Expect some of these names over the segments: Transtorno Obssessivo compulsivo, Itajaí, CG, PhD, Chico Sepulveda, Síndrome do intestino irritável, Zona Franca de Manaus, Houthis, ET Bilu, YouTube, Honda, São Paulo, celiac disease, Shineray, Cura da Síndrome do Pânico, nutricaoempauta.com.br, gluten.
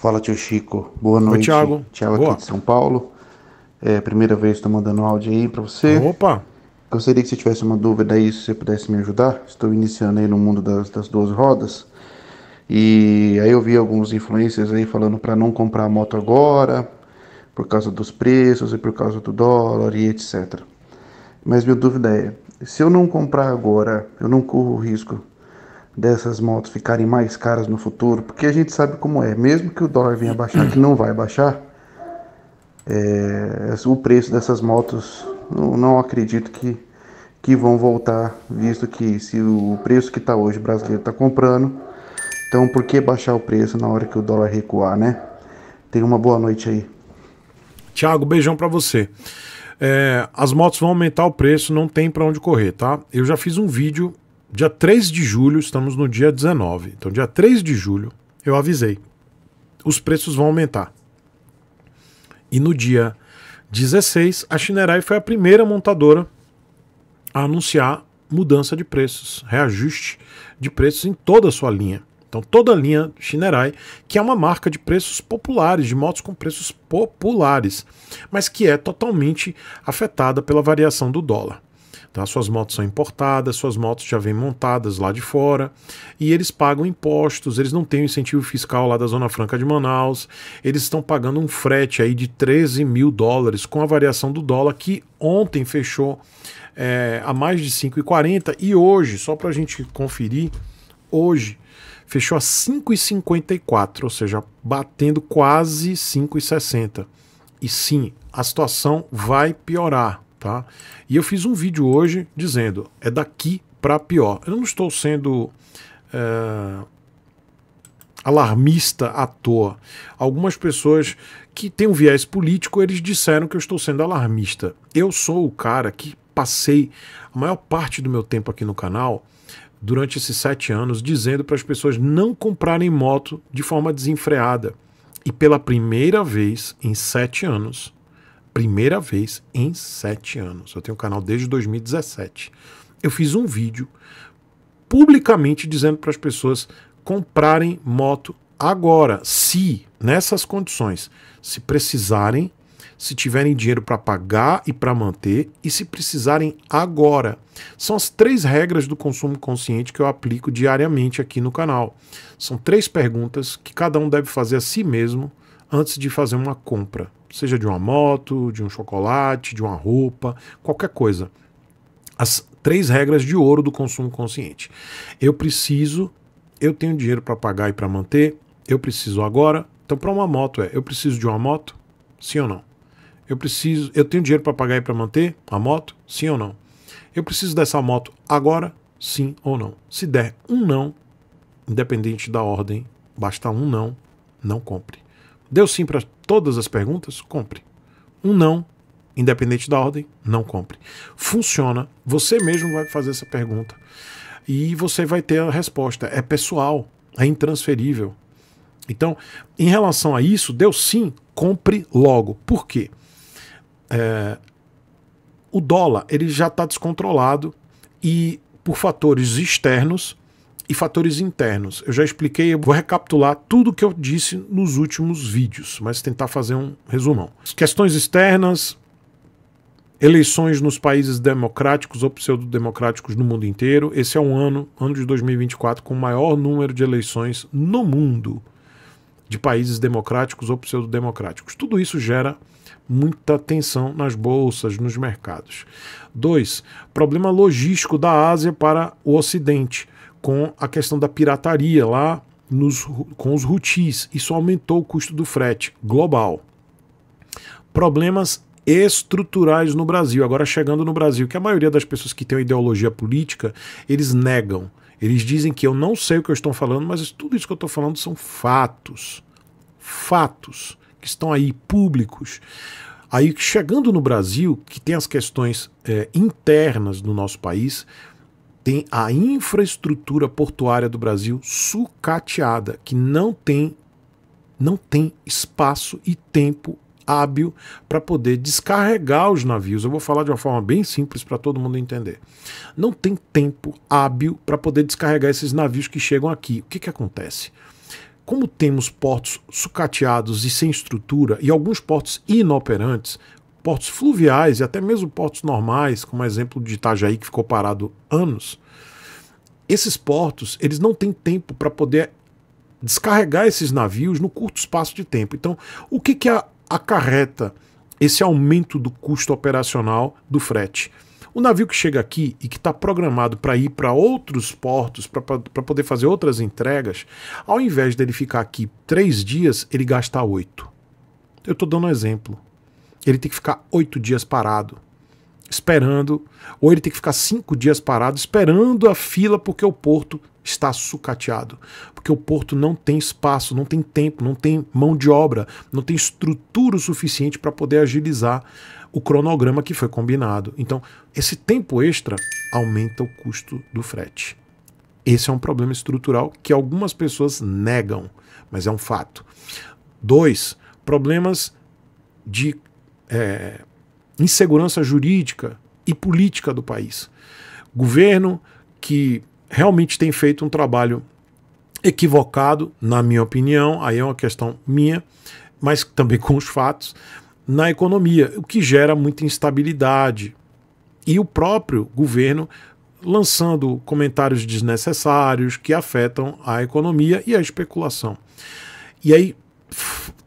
Fala, tio Chico. Boa noite. Oi, Thiago. Thiago aqui de São Paulo. É, primeira vez estou mandando um áudio aí para você. Opa! Gostaria que você tivesse uma dúvida aí, se você pudesse me ajudar. Estou iniciando aí no mundo das duas rodas. E aí eu vi alguns influencers aí falando para não comprar moto agora, por causa dos preços e por causa do dólar e etc. Mas minha dúvida é, se eu não comprar agora, eu não corro o risco dessas motos ficarem mais caras no futuro? Porque a gente sabe como é, mesmo que o dólar venha baixar, que não vai baixar, o preço dessas motos, não acredito que vão voltar, visto que se o preço que está hoje o brasileiro está comprando, então por que baixar o preço na hora que o dólar recuar, né? Tenha uma boa noite aí. Thiago, beijão pra você. As motos vão aumentar o preço, não tem pra onde correr, tá? Eu já fiz um vídeo, dia 3 de julho, estamos no dia 19. Então, dia 3 de julho, eu avisei. Os preços vão aumentar. E no dia 16, a Shineray foi a primeira montadora a anunciar mudança de preços, reajuste de preços em toda a sua linha. Então, toda a linha Shineray, que é uma marca de preços populares, de motos com preços populares, mas que é totalmente afetada pela variação do dólar. Então, suas motos são importadas, suas motos já vêm montadas lá de fora, e eles pagam impostos, eles não têm o incentivo fiscal lá da Zona Franca de Manaus, eles estão pagando um frete aí de 13 mil dólares com a variação do dólar, que ontem fechou a mais de 5,40, e hoje, só para a gente conferir, hoje fechou a 5,54, ou seja, batendo quase 5,60. E sim, a situação vai piorar, tá? E eu fiz um vídeo hoje dizendo, é daqui para pior. Eu não estou sendo alarmista à toa. Algumas pessoas que têm um viés político, eles disseram que eu estou sendo alarmista. Eu sou o cara que passei a maior parte do meu tempo aqui no canal durante esses 7 anos, dizendo para as pessoas não comprarem moto de forma desenfreada. E pela primeira vez em 7 anos, eu tenho o canal desde 2017, eu fiz um vídeo publicamente dizendo para as pessoas comprarem moto agora, se nessas condições, se precisarem, se tiverem dinheiro para pagar e para manter, e se precisarem agora. São as 3 regras do consumo consciente que eu aplico diariamente aqui no canal. São 3 perguntas que cada um deve fazer a si mesmo antes de fazer uma compra, seja de uma moto, de um chocolate, de uma roupa, qualquer coisa. As 3 regras de ouro do consumo consciente. Eu preciso, eu tenho dinheiro para pagar e para manter, eu preciso agora. Então, para uma moto eu preciso de uma moto? Sim ou não? Eu tenho dinheiro para pagar e para manter a moto? Sim ou não? Eu preciso dessa moto agora? Sim ou não? Se der um não, independente da ordem, basta um não, não compre. Deu sim para todas as perguntas? Compre. Um não, independente da ordem, não compre. Funciona. Você mesmo vai fazer essa pergunta e você vai ter a resposta. É pessoal, é intransferível. Então, em relação a isso, deu sim, compre logo. Por quê? O dólar ele já está descontrolado e por fatores externos e fatores internos. Eu já expliquei, eu vou recapitular tudo que eu disse nos últimos vídeos, mas tentar fazer um resumão. As questões externas, eleições nos países democráticos ou pseudo-democráticos no mundo inteiro. Esse é um ano de 2024, com o maior número de eleições no mundo, de países democráticos ou pseudo-democráticos. Tudo isso gera muita tensão nas bolsas, nos mercados. 2. Problema logístico da Ásia para o Ocidente, com a questão da pirataria lá com os Houthis. Isso aumentou o custo do frete global. Problemas estruturais no Brasil. Agora chegando no Brasil, que a maioria das pessoas que tem uma ideologia política, eles negam. Eles dizem que eu não sei o que eu estou falando, mas tudo isso que eu estou falando são fatos. Fatos que estão aí públicos. Aí chegando no Brasil, que tem as questões internas do nosso país, tem a infraestrutura portuária do Brasil sucateada, que não tem espaço e tempo hábil para poder descarregar os navios. Eu vou falar de uma forma bem simples para todo mundo entender. Não tem tempo hábil para poder descarregar esses navios que chegam aqui. O que acontece? Como temos portos sucateados e sem estrutura e alguns portos inoperantes, portos fluviais e até mesmo portos normais, como exemplo de Itajaí, que ficou parado anos, esses portos eles não têm tempo para poder descarregar esses navios no curto espaço de tempo. Então, o que acarreta esse aumento do custo operacional do frete? O navio que chega aqui e que está programado para ir para outros portos, para poder fazer outras entregas, ao invés dele ficar aqui 3 dias, ele gasta 8. Eu estou dando um exemplo. Ele tem que ficar 8 dias parado, esperando, ou ele tem que ficar 5 dias parado, esperando a fila porque o porto está sucateado, porque o porto não tem espaço, não tem tempo, não tem mão de obra, não tem estrutura o suficiente para poder agilizar o cronograma que foi combinado. Então, esse tempo extra aumenta o custo do frete. Esse é um problema estrutural que algumas pessoas negam, mas é um fato. 2, problemas de insegurança jurídica e política do país. Governo que realmente tem feito um trabalho equivocado, na minha opinião, aí é uma questão minha, mas também com os fatos, na economia, o que gera muita instabilidade. E o próprio governo lançando comentários desnecessários que afetam a economia e a especulação. E aí,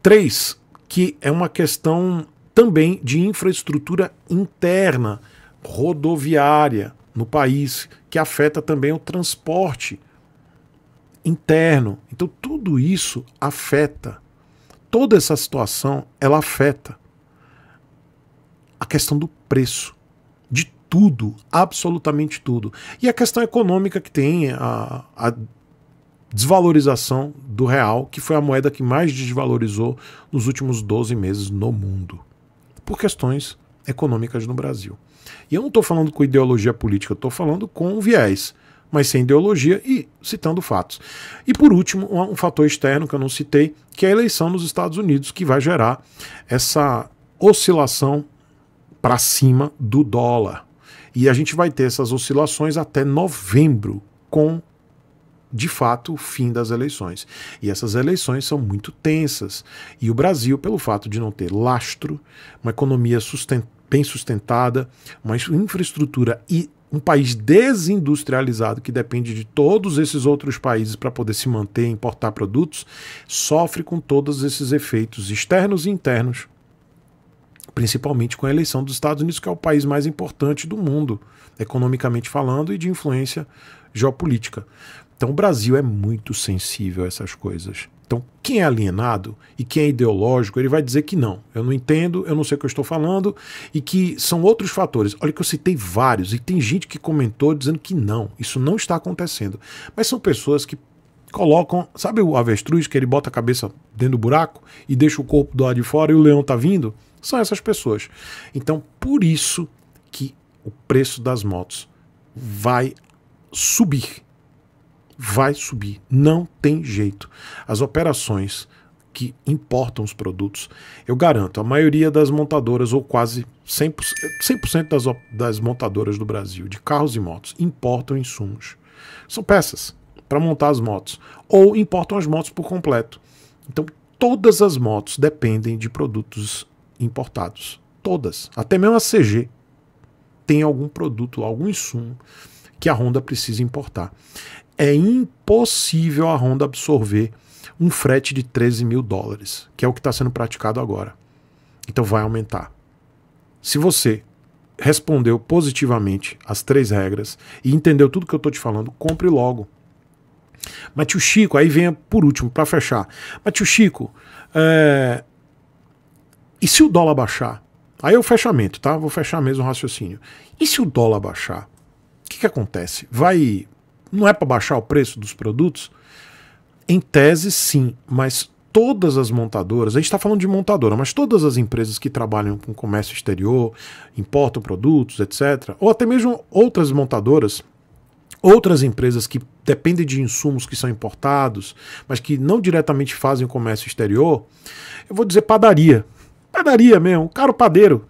3, que é uma questão também de infraestrutura interna, rodoviária no país, que afeta também o transporte interno. Então tudo isso afeta, toda essa situação ela afeta a questão do preço, de tudo, absolutamente tudo. E a questão econômica que tem a desvalorização do real, que foi a moeda que mais desvalorizou nos últimos 12 meses no mundo, por questões econômicas no Brasil. E eu não estou falando com ideologia política, eu estou falando com viés, mas sem ideologia e citando fatos. E por último, um fator externo que eu não citei, que é a eleição nos Estados Unidos, que vai gerar essa oscilação para cima do dólar. E a gente vai ter essas oscilações até novembro, com, de fato, o fim das eleições. E essas eleições são muito tensas. E o Brasil, pelo fato de não ter lastro, uma economia bem sustentada, uma infraestrutura e um país desindustrializado que depende de todos esses outros países para poder se manter e importar produtos, sofre com todos esses efeitos externos e internos, principalmente com a eleição dos Estados Unidos, que é o país mais importante do mundo, economicamente falando, e de influência geopolítica. Então o Brasil é muito sensível a essas coisas. Então quem é alienado e quem é ideológico, ele vai dizer que não, eu não entendo, eu não sei o que eu estou falando e que são outros fatores. Olha que eu citei vários e tem gente que comentou dizendo que não, isso não está acontecendo. Mas são pessoas que colocam, sabe o avestruz que ele bota a cabeça dentro do buraco e deixa o corpo do lado de fora e o leão está vindo? São essas pessoas. Então por isso que o preço das motos vai subir. Vai subir, não tem jeito. As operações que importam os produtos, eu garanto, a maioria das montadoras, ou quase 100% das montadoras do Brasil, de carros e motos, importam insumos. São peças para montar as motos, ou importam as motos por completo. Então, todas as motos dependem de produtos importados. Todas. Até mesmo a CG tem algum produto, algum insumo que a Honda precisa importar. É impossível a Honda absorver um frete de 13 mil dólares, que é o que está sendo praticado agora. Então vai aumentar. Se você respondeu positivamente as 3 regras e entendeu tudo que eu estou te falando, compre logo. Mas tio Chico, aí vem por último, para fechar. Mas tio Chico, e se o dólar baixar? Aí é o fechamento, tá? Vou fechar mesmo o raciocínio. E se o dólar baixar? O que acontece? Vai... Não é para baixar o preço dos produtos? Em tese, sim, mas todas as montadoras, a gente está falando de montadora, mas todas as empresas que trabalham com comércio exterior, importam produtos, etc., ou até mesmo outras montadoras, outras empresas que dependem de insumos que são importados, mas que não diretamente fazem o comércio exterior, eu vou dizer padaria. Padaria mesmo, caro padeiro.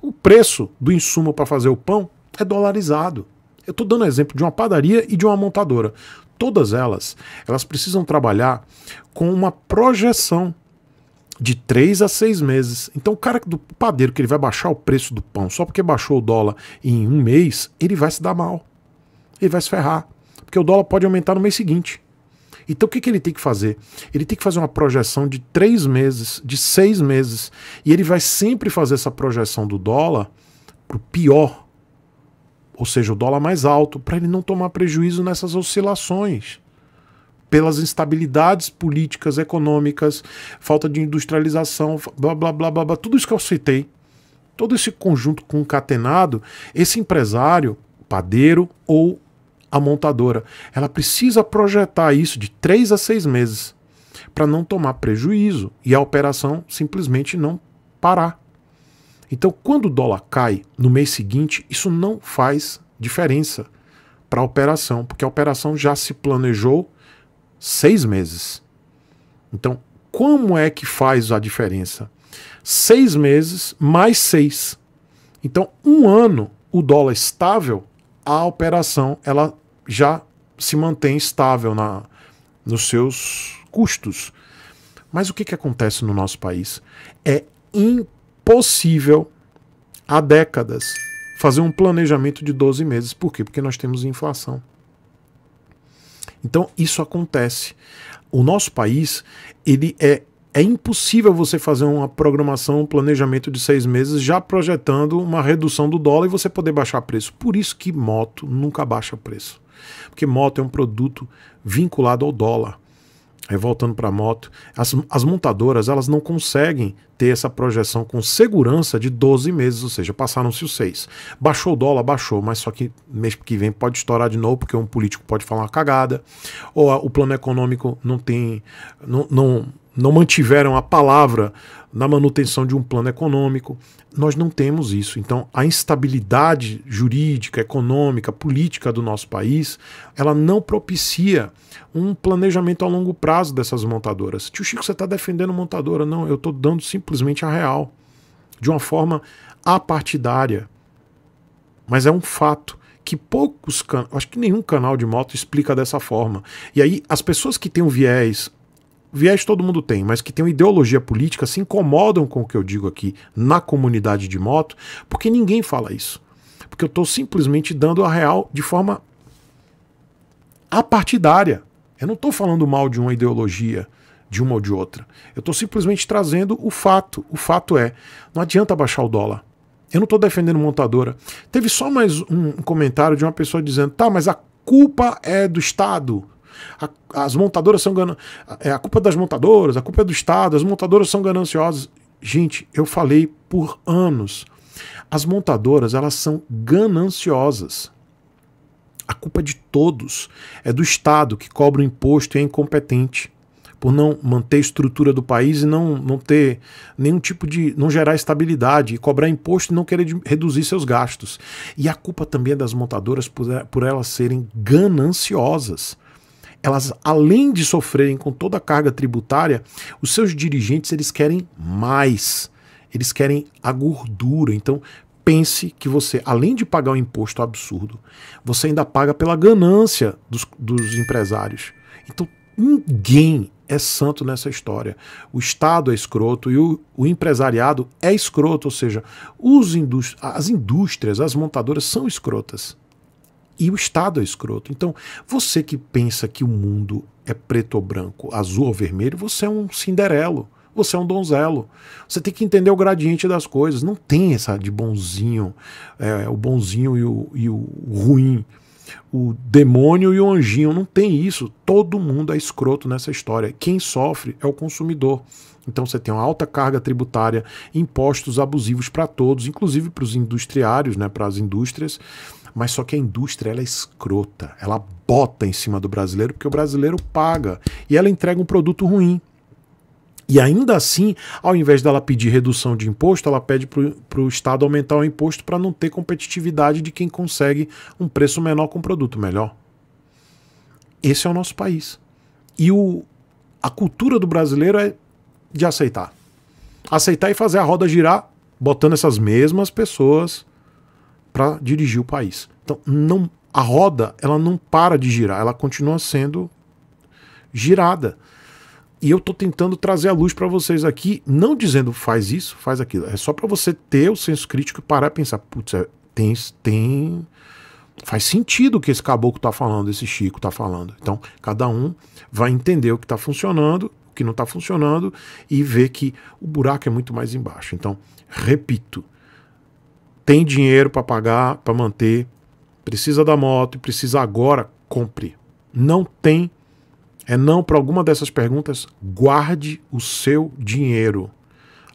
O preço do insumo para fazer o pão é dolarizado. Eu estou dando exemplo de uma padaria e de uma montadora. todas elas, elas precisam trabalhar com uma projeção de 3 a 6 meses. Então o cara do padeiro que ele vai baixar o preço do pão só porque baixou o dólar em um mês, ele vai se dar mal, ele vai se ferrar, porque o dólar pode aumentar no mês seguinte. Então o que ele tem que fazer? Ele tem que fazer uma projeção de 3 meses, de 6 meses, e ele vai sempre fazer essa projeção do dólar para o pior, ou seja, o dólar mais alto, para ele não tomar prejuízo nessas oscilações, pelas instabilidades políticas, econômicas, falta de industrialização, blá, blá, blá, blá, blá, tudo isso que eu citei, todo esse conjunto concatenado, esse empresário, padeiro ou a montadora, ela precisa projetar isso de 3 a 6 meses para não tomar prejuízo e a operação simplesmente não parar. Então, quando o dólar cai no mês seguinte, isso não faz diferença para a operação, porque a operação já se planejou 6 meses. Então, como é que faz a diferença? 6 meses mais 6. Então, um ano, o dólar estável, a operação ela já se mantém estável nos seus custos. Mas o que acontece no nosso país? É impossível. Possível há décadas fazer um planejamento de 12 meses. Por quê? Porque nós temos inflação. Então isso acontece. O nosso país, ele é impossível você fazer uma programação, um planejamento de 6 meses já projetando uma redução do dólar e você poder baixar preço. Por isso que moto nunca baixa preço. Porque moto é um produto vinculado ao dólar. Aí voltando para a moto, as montadoras elas não conseguem ter essa projeção com segurança de 12 meses, ou seja, passaram-se os 6. Baixou o dólar, baixou, mas só que mês que vem pode estourar de novo, porque um político pode falar uma cagada, ou o plano econômico não mantiveram a palavra na manutenção de um plano econômico. Nós não temos isso. Então, a instabilidade jurídica, econômica, política do nosso país, ela não propicia um planejamento a longo prazo dessas montadoras. Tio Chico, você está defendendo montadora? Não, eu estou dando simplesmente a real, de uma forma apartidária. Mas é um fato que poucos canais, acho que nenhum canal de moto explica dessa forma. E aí, as pessoas que têm um viés todo mundo tem, mas que tem uma ideologia política, se incomodam com o que eu digo aqui na comunidade de moto, porque ninguém fala isso. Porque eu estou simplesmente dando a real de forma apartidária. Eu não estou falando mal de uma ideologia, de uma ou de outra. Eu estou simplesmente trazendo o fato. O fato é, não adianta baixar o dólar. Eu não estou defendendo montadora. Teve só mais um comentário de uma pessoa dizendo, tá, mas a culpa é do Estado. As montadoras são a culpa das montadoras, a culpa é do Estado, as montadoras são gananciosas. Gente, eu falei por anos, as montadoras elas são gananciosas, a culpa é de todos, é do Estado que cobra o imposto e é incompetente por não manter a estrutura do país e não ter nenhum tipo de, não gerar estabilidade, e cobrar imposto e não querer reduzir seus gastos. E a culpa também é das montadoras por elas serem gananciosas. Elas, além de sofrerem com toda a carga tributária, os seus dirigentes eles querem mais, eles querem a gordura. Então pense que você, além de pagar um imposto absurdo, você ainda paga pela ganância dos empresários. Então ninguém é santo nessa história. O Estado é escroto e o empresariado é escroto, ou seja, as indústrias, as montadoras são escrotas. E o Estado é escroto. Então, você que pensa que o mundo é preto ou branco, azul ou vermelho, você é um cinderelo, você é um donzelo. Você tem que entender o gradiente das coisas. Não tem essa de bonzinho, o bonzinho e o ruim, o demônio e o anjinho. Não tem isso. Todo mundo é escroto nessa história. Quem sofre é o consumidor. Então você tem uma alta carga tributária, impostos abusivos para todos, inclusive para os industriários, né, para as indústrias. Mas só que a indústria ela é escrota, ela bota em cima do brasileiro porque o brasileiro paga e ela entrega um produto ruim. E ainda assim, ao invés dela pedir redução de imposto, ela pede para o Estado aumentar o imposto para não ter competitividade de quem consegue um preço menor com um produto melhor. Esse é o nosso país. E a cultura do brasileiro é de aceitar. Aceitar e fazer a roda girar, botando essas mesmas pessoas para dirigir o país. Então, não a roda, ela não para de girar, ela continua sendo girada. E eu tô tentando trazer a luz para vocês aqui, não dizendo faz isso, faz aquilo. É só para você ter o senso crítico e parar e pensar, putz, faz sentido o que esse caboclo tá falando, esse Chico tá falando. Então, cada um vai entender o que tá funcionando, o que não tá funcionando e ver que o buraco é muito mais embaixo. Então, repito, tem dinheiro para pagar, para manter, precisa da moto e precisa agora, compre. Não tem, é não para alguma dessas perguntas, guarde o seu dinheiro.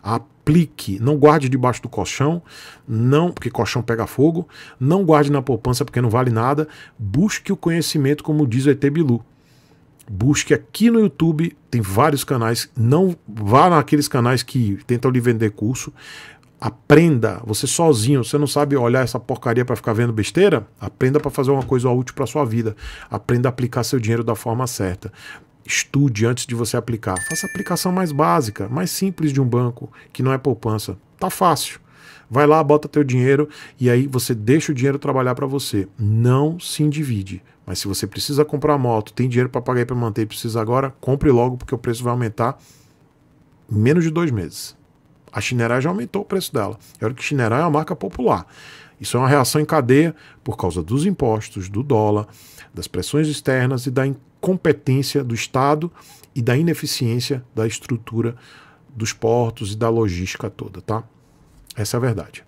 Aplique, não guarde debaixo do colchão, não, porque colchão pega fogo, não guarde na poupança porque não vale nada. Busque o conhecimento, como diz o ET Bilu. Busque aqui no YouTube, tem vários canais, não vá naqueles canais que tentam lhe vender curso. Aprenda, você sozinho, você não sabe olhar essa porcaria para ficar vendo besteira? Aprenda para fazer uma coisa útil para sua vida. Aprenda a aplicar seu dinheiro da forma certa. Estude antes de você aplicar. Faça a aplicação mais básica, mais simples de um banco, que não é poupança. Tá fácil. Vai lá, bota teu dinheiro e aí você deixa o dinheiro trabalhar para você. Não se endivide. Mas se você precisa comprar moto, tem dinheiro para pagar e para manter e precisa agora, compre logo porque o preço vai aumentar em menos de 2 meses. A Shineray já aumentou o preço dela. É hora que Shineray é uma marca popular. Isso é uma reação em cadeia por causa dos impostos, do dólar, das pressões externas e da incompetência do Estado e da ineficiência da estrutura dos portos e da logística toda, tá? Essa é a verdade.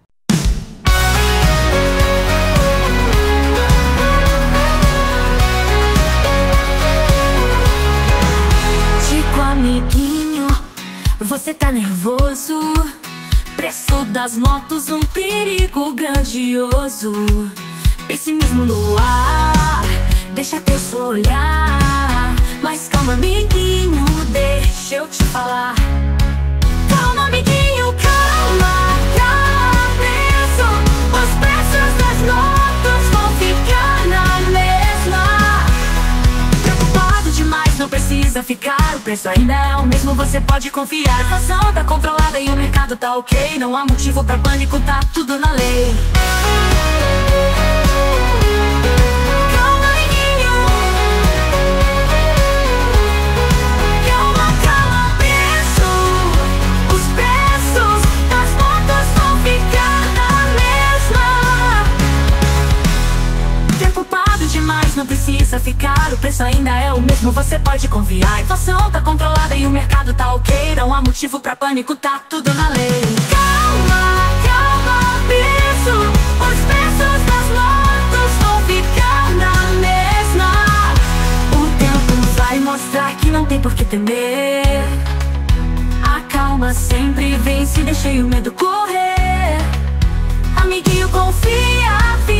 Chico, amiguinho, você tá nervoso? Preço das motos, um perigo grandioso. Pessimismo no ar, deixa teu olhar. Mas calma, amiguinho, deixa eu te falar. Calma, amiguinho, calma, tá preso. Os preços das motos vão ficar na mesma. Preocupado demais, não precisa ficar. O preço ainda é o mesmo, você pode confiar. A razão tá controlada e o mercado tá ok. Não há motivo pra pânico, tá tudo na lei. Não precisa ficar, o preço ainda é o mesmo, você pode confiar. A inflação tá controlada e o mercado tá ok. Não há motivo pra pânico, tá tudo na lei. Calma, calma, preço. Os preços das motos vão ficar na mesma. O tempo vai mostrar que não tem por que temer. A calma sempre vence, deixei o medo correr. Amiguinho, confia,